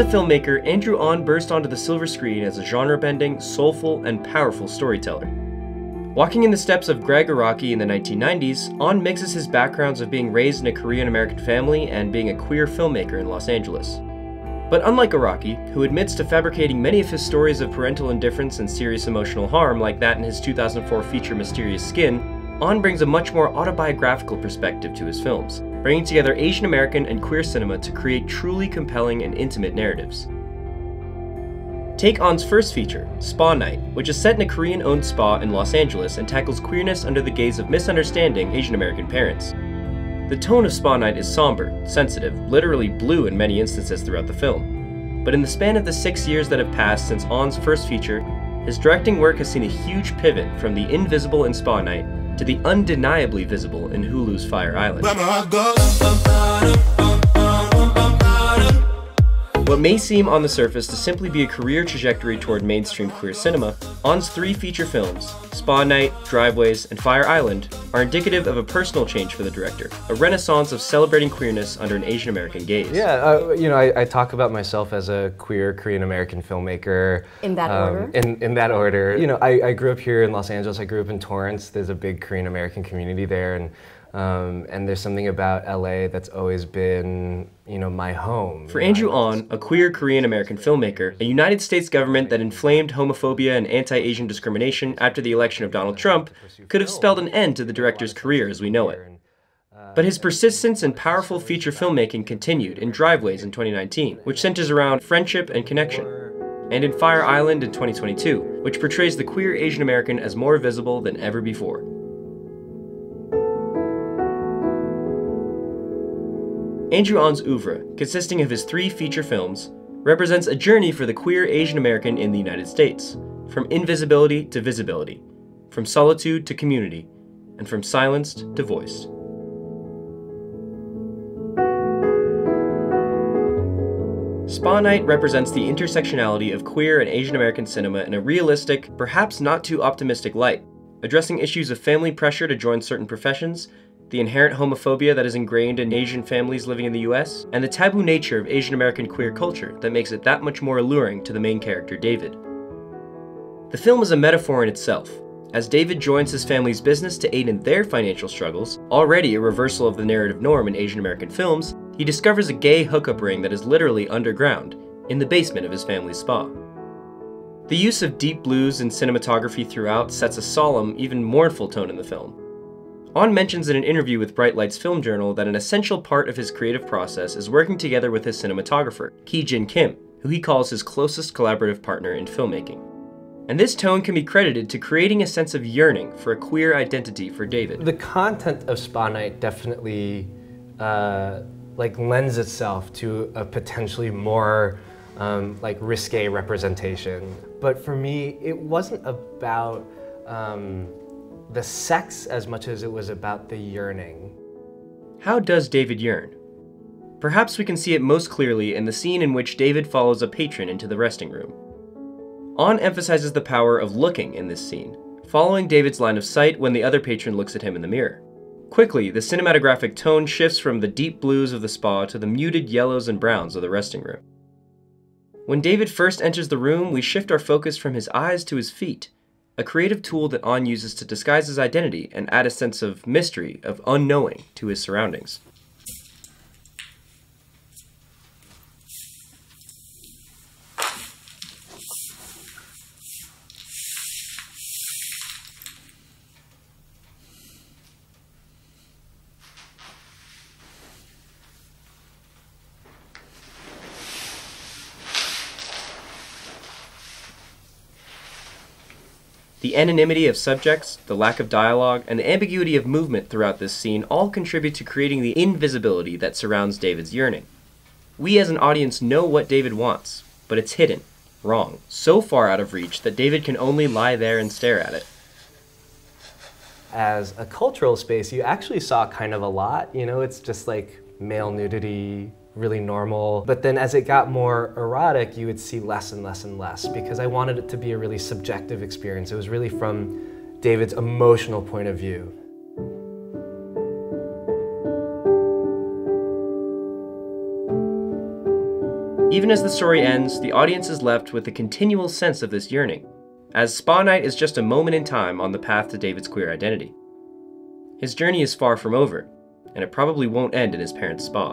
As a filmmaker, Andrew Ahn burst onto the silver screen as a genre-bending, soulful, and powerful storyteller. Walking in the steps of Greg Araki in the 1990s, Ahn mixes his backgrounds of being raised in a Korean-American family and being a queer filmmaker in Los Angeles. But unlike Araki, who admits to fabricating many of his stories of parental indifference and serious emotional harm like that in his 2004 feature Mysterious Skin, Ahn brings a much more autobiographical perspective to his films, bringing together Asian American and queer cinema to create truly compelling and intimate narratives. Take Ahn's first feature, Spa Night, which is set in a Korean-owned spa in Los Angeles and tackles queerness under the gaze of misunderstanding Asian American parents. The tone of Spa Night is somber, sensitive, literally blue in many instances throughout the film. But in the span of the 6 years that have passed since Ahn's first feature, his directing work has seen a huge pivot from the invisible in Spa Night to the undeniably visible in Hulu's Fire Island. What may seem on the surface to simply be a career trajectory toward mainstream queer cinema, Ahn's three feature films, Spa Night, Driveways, and Fire Island, are indicative of a personal change for the director, a renaissance of celebrating queerness under an Asian American gaze. Yeah, you know, I talk about myself as a queer Korean American filmmaker. In that order? In that order. You know, I grew up here in Los Angeles, I grew up in Torrance, there's a big Korean American community there, and there's something about LA that's always been, you know, my home. For Andrew Ahn, a queer Korean-American filmmaker, a United States government that inflamed homophobia and anti-Asian discrimination after the election of Donald Trump could have spelled an end to the director's career as we know it. But his persistence and powerful feature filmmaking continued in Driveways in 2019, which centers around friendship and connection, and in Fire Island in 2022, which portrays the queer Asian American as more visible than ever before. Andrew Ahn's oeuvre, consisting of his three feature films, represents a journey for the queer Asian American in the United States, from invisibility to visibility, from solitude to community, and from silenced to voiced. Spa Night represents the intersectionality of queer and Asian American cinema in a realistic, perhaps not too optimistic light, addressing issues of family pressure to join certain professions, the inherent homophobia that is ingrained in Asian families living in the US, and the taboo nature of Asian American queer culture that makes it that much more alluring to the main character, David. The film is a metaphor in itself, as David joins his family's business to aid in their financial struggles, already a reversal of the narrative norm in Asian American films, he discovers a gay hookup ring that is literally underground, in the basement of his family's spa. The use of deep blues in cinematography throughout sets a solemn, even mournful tone in the film. Ahn mentions in an interview with Bright Lights Film Journal that an essential part of his creative process is working together with his cinematographer, Ki Jin Kim, who he calls his closest collaborative partner in filmmaking. And this tone can be credited to creating a sense of yearning for a queer identity for David. The content of Spa Night definitely lends itself to a potentially more risque representation. But for me, it wasn't about the sex as much as it was about the yearning. How does David yearn? Perhaps we can see it most clearly in the scene in which David follows a patron into the resting room. Ahn emphasizes the power of looking in this scene, following David's line of sight when the other patron looks at him in the mirror. Quickly, the cinematographic tone shifts from the deep blues of the spa to the muted yellows and browns of the resting room. When David first enters the room, we shift our focus from his eyes to his feet, a creative tool that Ahn uses to disguise his identity and add a sense of mystery, of unknowing, to his surroundings. The anonymity of subjects, the lack of dialogue, and the ambiguity of movement throughout this scene all contribute to creating the invisibility that surrounds David's yearning. We as an audience know what David wants, but it's hidden, wrong, so far out of reach that David can only lie there and stare at it. As a cultural space, you actually saw kind of a lot, you know, it's just like male nudity, really normal. But then as it got more erotic, you would see less and less and less because I wanted it to be a really subjective experience. It was really from David's emotional point of view. Even as the story ends, the audience is left with a continual sense of this yearning, as Spa Night is just a moment in time on the path to David's queer identity. His journey is far from over, and it probably won't end in his parents' spa.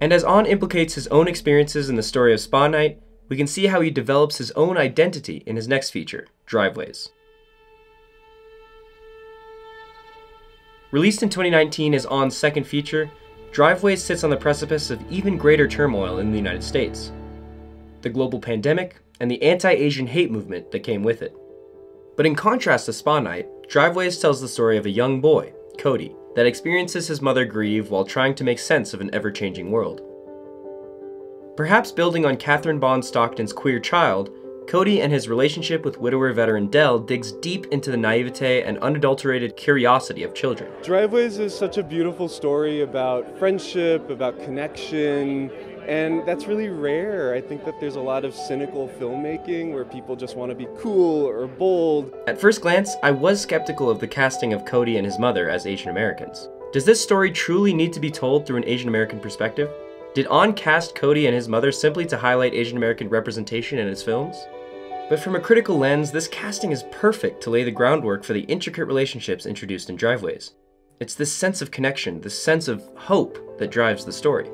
And as Ahn implicates his own experiences in the story of Spa Night, we can see how he develops his own identity in his next feature, Driveways. Released in 2019 as Ahn's second feature, Driveways sits on the precipice of even greater turmoil in the United States, the global pandemic, and the anti-Asian hate movement that came with it. But in contrast to Spa Night, Driveways tells the story of a young boy, Cody, that experiences his mother grieve while trying to make sense of an ever-changing world. Perhaps building on Katherine Bond Stockton's queer child, Cody and his relationship with widower veteran Dell digs deep into the naivete and unadulterated curiosity of children. Driveways is such a beautiful story about friendship, about connection, and that's really rare. I think that there's a lot of cynical filmmaking where people just want to be cool or bold. At first glance, I was skeptical of the casting of Cody and his mother as Asian Americans. Does this story truly need to be told through an Asian American perspective? Did Ahn cast Cody and his mother simply to highlight Asian American representation in his films? But from a critical lens, this casting is perfect to lay the groundwork for the intricate relationships introduced in Driveways. It's this sense of connection, this sense of hope that drives the story.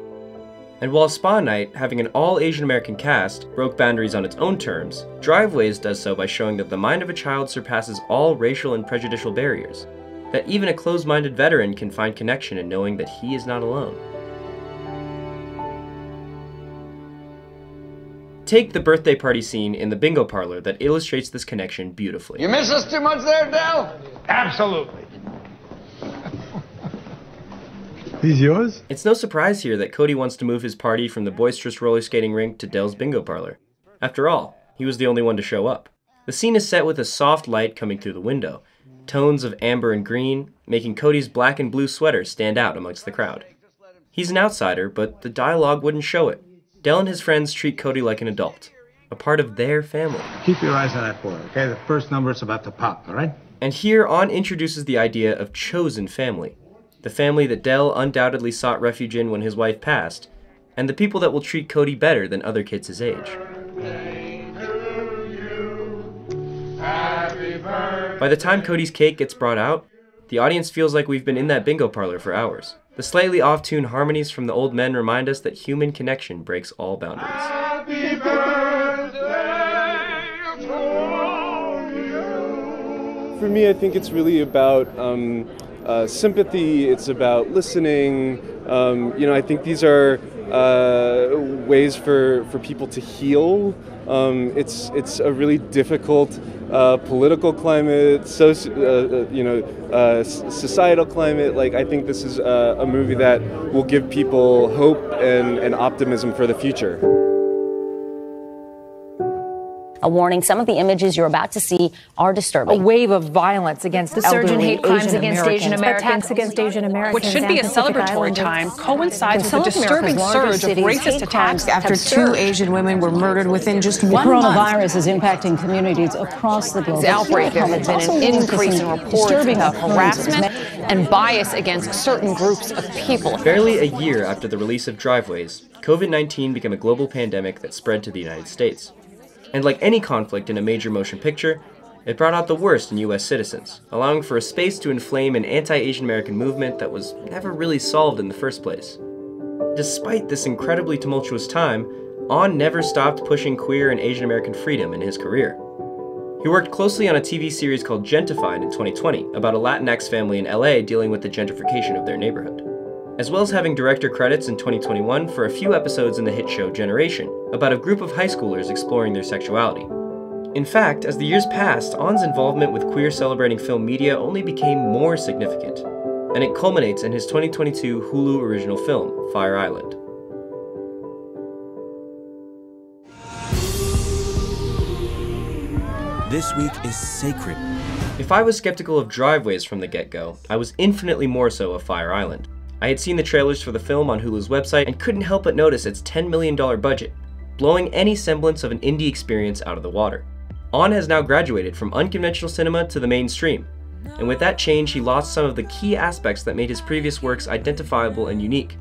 And while Spa Night, having an all-Asian American cast, broke boundaries on its own terms, Driveways does so by showing that the mind of a child surpasses all racial and prejudicial barriers, that even a closed-minded veteran can find connection in knowing that he is not alone. Take the birthday party scene in the bingo parlor that illustrates this connection beautifully. You miss us too much there, Dell? Absolutely. These yours? It's no surprise here that Cody wants to move his party from the boisterous roller skating rink to Dell's bingo parlor. After all, he was the only one to show up. The scene is set with a soft light coming through the window, tones of amber and green, making Cody's black and blue sweater stand out amongst the crowd. He's an outsider, but the dialogue wouldn't show it. Dell and his friends treat Cody like an adult, a part of their family. Keep your eyes on that boy, okay? The first number is about to pop, all right? And here, Ahn introduces the idea of chosen family, the family that Dell undoubtedly sought refuge in when his wife passed, and the people that will treat Cody better than other kids his age. By the time Cody's cake gets brought out, the audience feels like we've been in that bingo parlor for hours. The slightly off-tune harmonies from the old men remind us that human connection breaks all boundaries. Happy birthday to you. For me, I think it's really about sympathy, it's about listening. You know, I think these are ways for people to heal. It's a really difficult political climate, societal climate. Like, I think this is a movie that will give people hope and optimism for the future. A warning, some of the images you're about to see are disturbing. A wave of violence against elderly hate crimes against Asian Americans. Attacks against Asian Americans. Which should be a celebratory time coincides with a disturbing surge of racist attacks after two Asian women were murdered within just 1 month. The coronavirus is impacting communities across the globe. This outbreak, there has been an increase in reports of harassment and bias against certain groups of people. Barely a year after the release of Driveways, COVID-19 became a global pandemic that spread to the United States. And like any conflict in a major motion picture, it brought out the worst in US citizens, allowing for a space to inflame an anti-Asian American movement that was never really solved in the first place. Despite this incredibly tumultuous time, Ahn never stopped pushing queer and Asian American freedom in his career. He worked closely on a TV series called Gentified in 2020 about a Latinx family in LA dealing with the gentrification of their neighborhood, as well as having director credits in 2021 for a few episodes in the hit show Generation, about a group of high schoolers exploring their sexuality. In fact, as the years passed, Ahn's involvement with queer-celebrating film media only became more significant, and it culminates in his 2022 Hulu original film, Fire Island. This week is sacred. If I was skeptical of Driveways from the get-go, I was infinitely more so of Fire Island. I had seen the trailers for the film on Hulu's website and couldn't help but notice its $10 million budget, blowing any semblance of an indie experience out of the water. Ahn has now graduated from unconventional cinema to the mainstream, And with that change, he lost some of the key aspects that made his previous works identifiable and unique,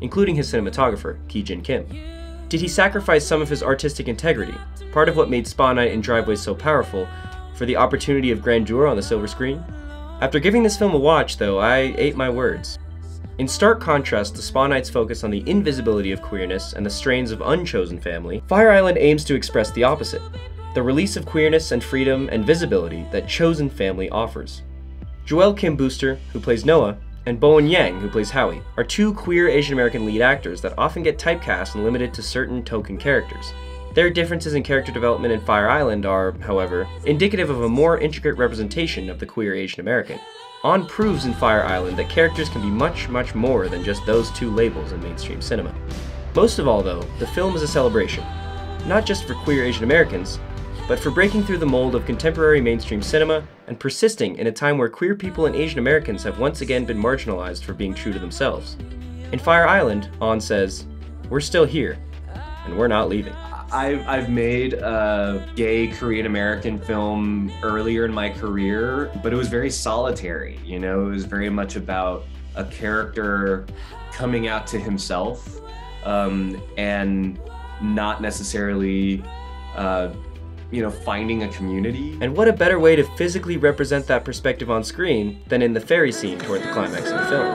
including his cinematographer, Ki Jin Kim. Did he sacrifice some of his artistic integrity, part of what made Spa Night and Driveways so powerful, for the opportunity of grandeur on the silver screen? After giving this film a watch, though, I ate my words. In stark contrast to Spa Night's focus on the invisibility of queerness and the strains of unchosen family, Fire Island aims to express the opposite, the release of queerness and freedom and visibility that chosen family offers. Joel Kim Booster, who plays Noah, and Bowen Yang, who plays Howie, are two queer Asian American lead actors that often get typecast and limited to certain token characters. Their differences in character development in Fire Island are, however, indicative of a more intricate representation of the queer Asian American. Ahn proves in Fire Island that characters can be much, much more than just those two labels in mainstream cinema. Most of all, though, the film is a celebration, not just for queer Asian Americans, but for breaking through the mold of contemporary mainstream cinema and persisting in a time where queer people and Asian Americans have once again been marginalized for being true to themselves. In Fire Island, Ahn says, "We're still here, and we're not leaving." I've made a gay Korean American film earlier in my career, but it was very solitary, you know? It was very much about a character coming out to himself and not necessarily you know, finding a community. And what a better way to physically represent that perspective on screen than in the ferry scene toward the climax of the film.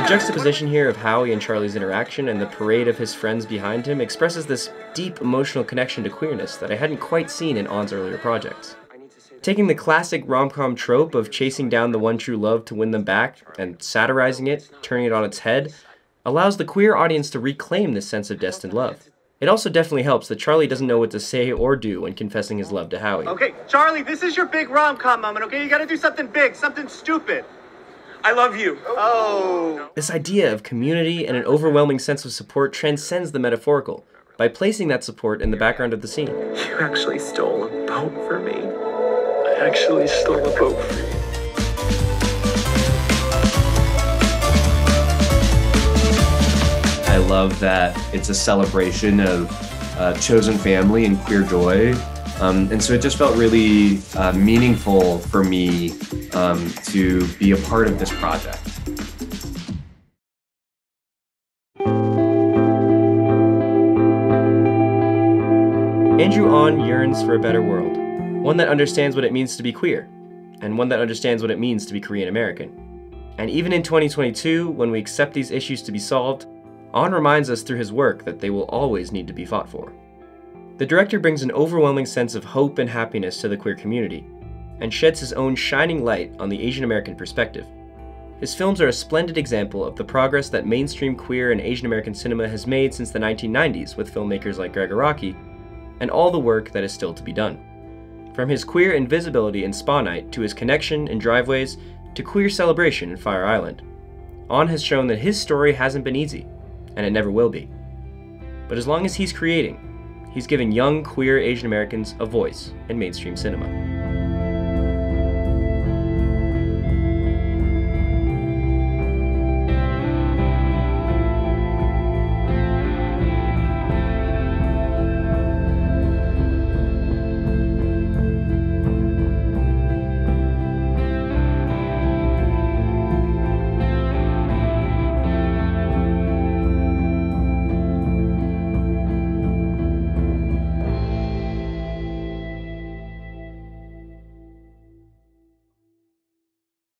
The juxtaposition here of Howie and Charlie's interaction and the parade of his friends behind him expresses this deep emotional connection to queerness that I hadn't quite seen in Ahn's earlier projects. Taking the classic rom-com trope of chasing down the one true love to win them back and satirizing it, turning it on its head, allows the queer audience to reclaim this sense of destined love. It also definitely helps that Charlie doesn't know what to say or do when confessing his love to Howie. Okay, Charlie, this is your big rom-com moment, okay? You gotta do something big, something stupid. I love you. Oh. This idea of community and an overwhelming sense of support transcends the metaphorical by placing that support in the background of the scene. You actually stole a boat for me. I actually stole a boat for you. I love that it's a celebration of chosen family and queer joy. And so it just felt really meaningful for me to be a part of this project. Andrew Ahn yearns for a better world, one that understands what it means to be queer, and one that understands what it means to be Korean American. And even in 2022, when we accept these issues to be solved, Ahn reminds us through his work that they will always need to be fought for. The director brings an overwhelming sense of hope and happiness to the queer community, and sheds his own shining light on the Asian American perspective. His films are a splendid example of the progress that mainstream queer and Asian American cinema has made since the 1990s with filmmakers like Greg Araki, and all the work that is still to be done. From his queer invisibility in Spa Night, to his connection in Driveways, to queer celebration in Fire Island, Ahn has shown that his story hasn't been easy, and it never will be. But as long as he's creating, he's giving young, queer Asian Americans a voice in mainstream cinema.